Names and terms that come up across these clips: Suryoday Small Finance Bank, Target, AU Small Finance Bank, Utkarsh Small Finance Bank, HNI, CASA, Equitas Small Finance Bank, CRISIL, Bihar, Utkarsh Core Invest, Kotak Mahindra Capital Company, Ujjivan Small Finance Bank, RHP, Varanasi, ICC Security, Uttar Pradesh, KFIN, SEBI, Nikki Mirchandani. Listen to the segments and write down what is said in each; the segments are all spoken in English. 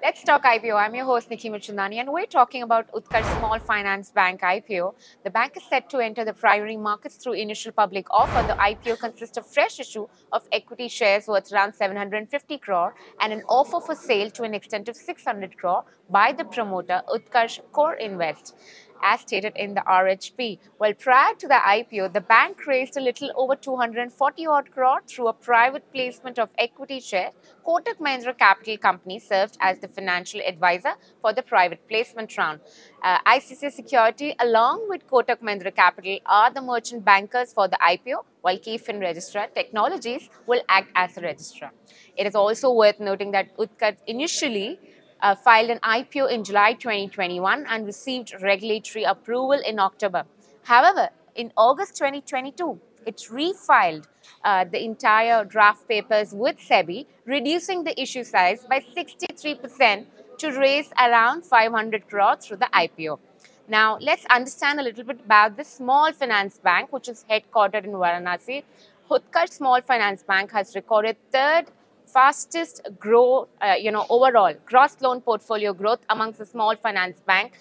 Let's talk IPO. I'm your host, Nikki Mirchandani, and we're talking about Utkarsh Small Finance Bank IPO. The bank is set to enter the primary markets through initial public offer. The IPO consists of fresh issue of equity shares worth around 750 crore and an offer for sale to an extent of 600 crore by the promoter, Utkarsh Core Invest, as stated in the RHP. Well, prior to the IPO, the bank raised a little over 240 odd crore through a private placement of equity share. Kotak Mahindra Capital Company served as the financial advisor for the private placement round. ICC Security, along with Kotak Mahindra Capital, are the merchant bankers for the IPO, while KFIN Registrar Technologies will act as the registrar. It is also worth noting that Utkarsh initially filed an IPO in July 2021 and received regulatory approval in October. However, in August 2022, it refiled the entire draft papers with SEBI, reducing the issue size by 63% to raise around 500 crore through the IPO. Now, let's understand a little bit about the Small Finance Bank, which is headquartered in Varanasi. Utkarsh Small Finance Bank has recorded third fastest growth, overall gross loan portfolio growth amongst the small finance bank,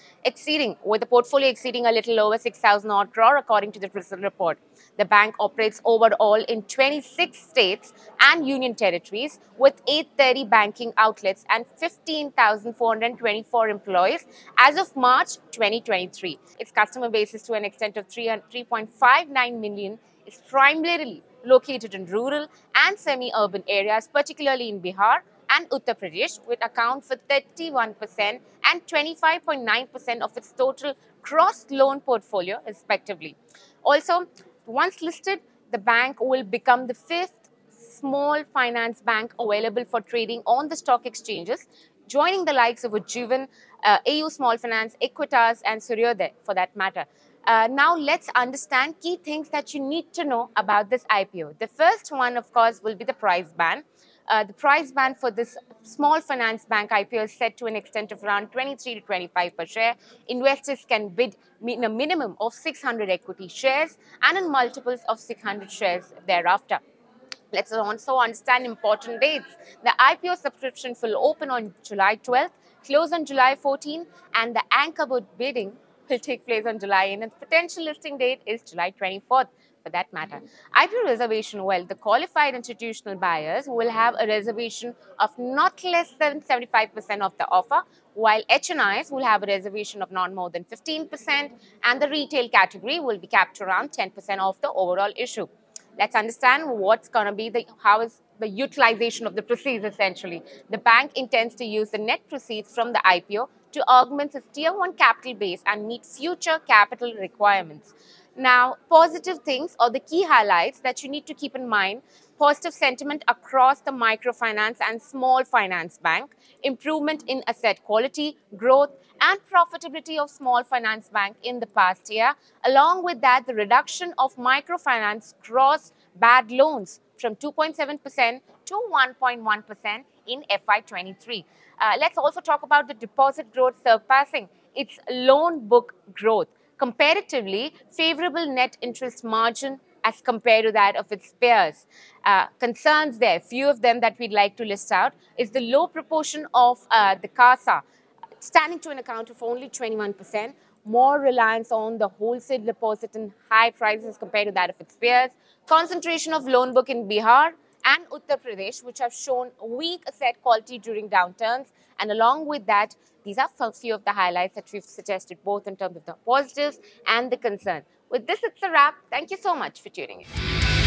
with the portfolio exceeding a little over 6,000 odd crore according to the CRISIL report. The bank operates overall in 26 states and union territories with 830 banking outlets and 15,424 employees as of March 2023. Its customer base is to an extent of 3.59 million is primarily located in rural and semi-urban areas, particularly in Bihar and Uttar Pradesh, which account for 31% and 25.9% of its total gross loan portfolio, respectively. Also, once listed, the bank will become the fifth small finance bank available for trading on the stock exchanges, joining the likes of Ujjivan, AU Small Finance, Equitas and Suryoday for that matter. Now let's understand key things that you need to know about this IPO. The first one, of course, will be the price ban. The price ban for this small finance bank IPO is set to an extent of around 23 to 25 per share. Investors can bid in a minimum of 600 equity shares and in multiples of 600 shares thereafter. Let's also understand important dates. The IPO subscription will open on July 12th, close on July 14th, and the anchor bidding will take place on July, and its potential listing date is July 24th for that matter. IPO reservation, well, the qualified institutional buyers will have a reservation of not less than 75% of the offer, while HNIs will have a reservation of not more than 15%, and the retail category will be capped to around 10% of the overall issue. Let's understand what's going to be how is the utilization of the proceeds essentially. The bank intends to use the net proceeds from the IPO to augment its Tier 1 capital base and meet future capital requirements. Now, positive things or the key highlights that you need to keep in mind: positive sentiment across the microfinance and small finance bank, improvement in asset quality, growth and profitability of small finance bank in the past year. Along with that, the reduction of microfinance gross bad loans from 2.7% to 1.1% in FY23. Let's also talk about the deposit growth surpassing its loan book growth. Comparatively, favorable net interest margin as compared to that of its peers. Concerns there, few of them that we'd like to list out, is the low proportion of the CASA, standing to an account of only 21%, more reliance on the wholesale deposit and high prices compared to that of its peers, concentration of loan book in Bihar and Uttar Pradesh, which have shown weak asset quality during downturns. And along with that, these are a few of the highlights that we've suggested, both in terms of the positives and the concern. With this, it's a wrap. Thank you so much for tuning in.